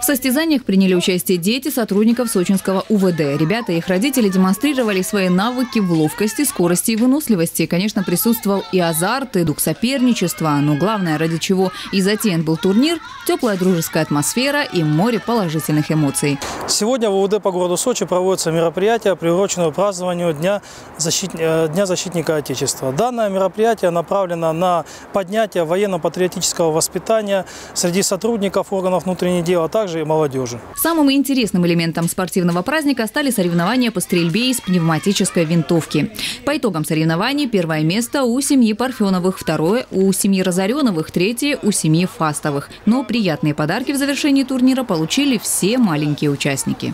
В состязаниях приняли участие дети сотрудников сочинского УВД. Ребята и их родители демонстрировали свои навыки в ловкости, скорости и выносливости. Конечно, присутствовал и азарт, и дух соперничества. Но главное, ради чего и затеян был турнир – теплая дружеская атмосфера и море положительных эмоций. Сегодня в УВД по городу Сочи проводится мероприятие, приуроченное к празднованию Дня защитника Отечества. Данное мероприятие направлено на поднятие военно-патриотического воспитания среди сотрудников органов внутренних дел, а также и молодежи. Самым интересным элементом спортивного праздника стали соревнования по стрельбе из пневматической винтовки. По итогам соревнований первое место у семьи Парфеновых, второе у семьи Разореновых, третье у семьи Фастовых. Но приятные подарки в завершении турнира получили все маленькие участники.